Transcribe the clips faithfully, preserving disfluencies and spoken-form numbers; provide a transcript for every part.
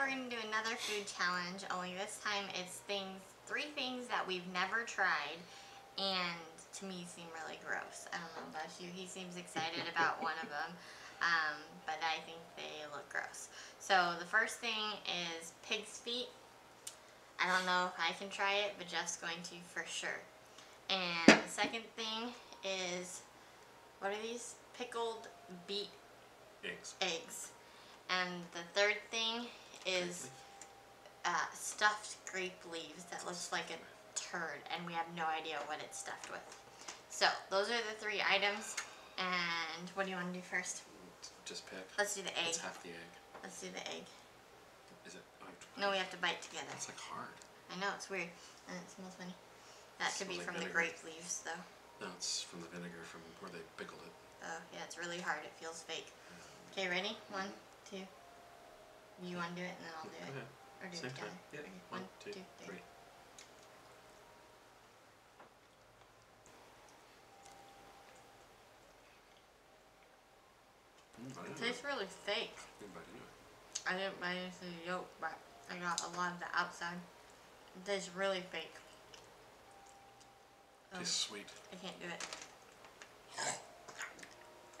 we're going to do another food challenge, only this time it's things, three things that we've never tried and to me seem really gross. I don't know about you, he seems excited about one of them, um, but I think they look gross. So the first thing is pig's feet. I don't know if I can try it, but Jeff's going to for sure. And the second thing is, what are these? Pickled beet eggs. eggs. And the third thing is uh, stuffed grape leaves that looks like a turd, and we have no idea what it's stuffed with. So those are the three items. And what do you want to do first? Just pick. Let's do the egg. It's half the egg. Let's do the egg. Is it? Oh, no, we have to bite together. It's like hard. I know, it's weird, and it smells funny. That could be like from vinegar. The grape leaves, though. No, it's from the vinegar from where they pickled it. Oh, yeah, it's really hard. It feels fake. Okay, ready? One, two. You want to do it, and then I'll do it. Okay. Or do Same it together. Yeah. Okay. One, two, two three. three. It tastes really fake. I didn't buy into the yolk, but I got a lot of the outside. It tastes really fake. It tastes sweet. I can't do it.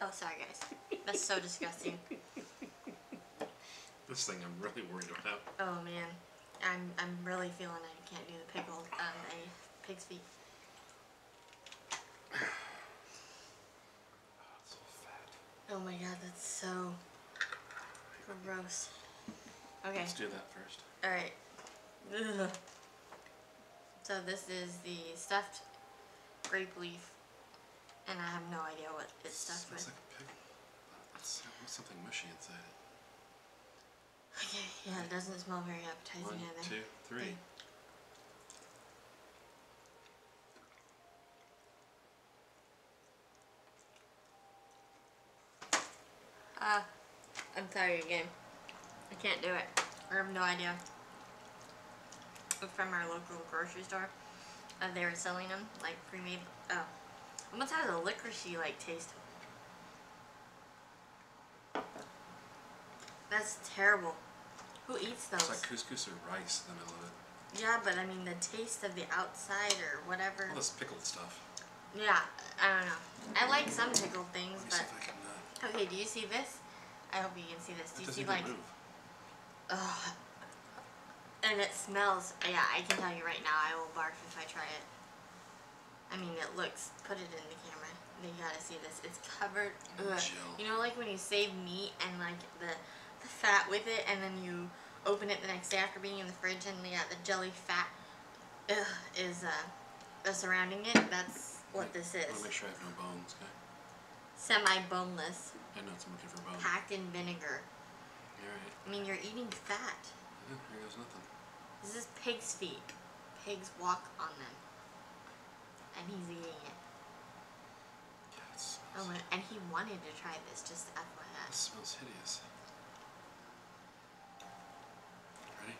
Oh, sorry guys. That's so disgusting. This thing I'm really worried about. Oh man, I'm I'm really feeling it. I can't do the pickled um a pig's feet. Oh, it's so fat. Oh my god, that's so gross. Okay. Let's do that first. All right. Ugh. So this is the stuffed grape leaf. And I have no idea what it's stuffed with. It's like a pickle. It's something mushy inside it. Okay, yeah, it doesn't smell very appetizing One, either. One, two, three. Ah, uh, I'm sorry again. I can't do it. I have no idea. It's from our local grocery store. Uh, they were selling them, like pre-made. Oh. Almost has a licorice-y like taste. That's terrible. Who eats those? It's like couscous or rice in the middle of it. Yeah, but I mean the taste of the outside or whatever. All this pickled stuff. Yeah, I don't know. I like some pickled things, but. Can, uh... Okay, do you see this? I hope you can see this. Do you see like? Ugh. And it smells. Yeah, I can tell you right now. I will barf if I try it. I mean, it looks, put it in the camera. You gotta see this. It's covered. Ugh. You know, like when you save meat and like the, the fat with it, and then you open it the next day after being in the fridge, and yeah, the jelly fat ugh, is uh, surrounding it. That's what Wait, this is. I want to make sure I have no bones, okay? Semi-boneless. I know it's looking for bones. Packed in vinegar. You're right. I mean, you're eating fat. Yeah, here goes nothing. This is pig's feet. Pigs walk on them. And he's eating it. Yes. Yeah, oh, and he wanted to try this, just F Y I. This smells hideous. Ready?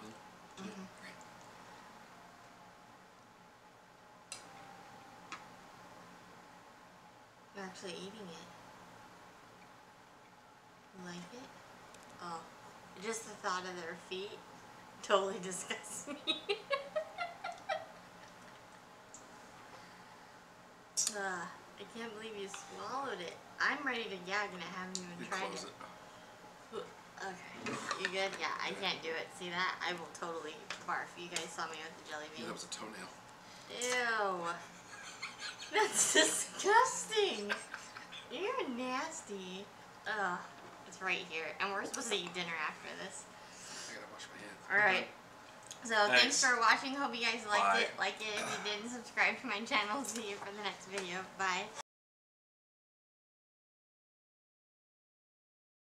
One, two, mm-hmm. three. You're actually eating it. You like it? Oh. Just the thought of their feet totally disgusts me. Uh, I can't believe you swallowed it. I'm ready to gag and I haven't even you tried it. it. Okay. You good? Yeah, I yeah. can't do it. See that? I will totally barf. You guys saw me with the jelly bean. Yeah, that was a toenail. Ew. That's disgusting. You're nasty. Ugh. It's right here. And we're supposed to eat dinner after this. I gotta wash my hands. Alright. So thanks. thanks for watching. Hope you guys liked Bye. it. Like it if you did, and subscribe to my channel. See you for the next video. Bye.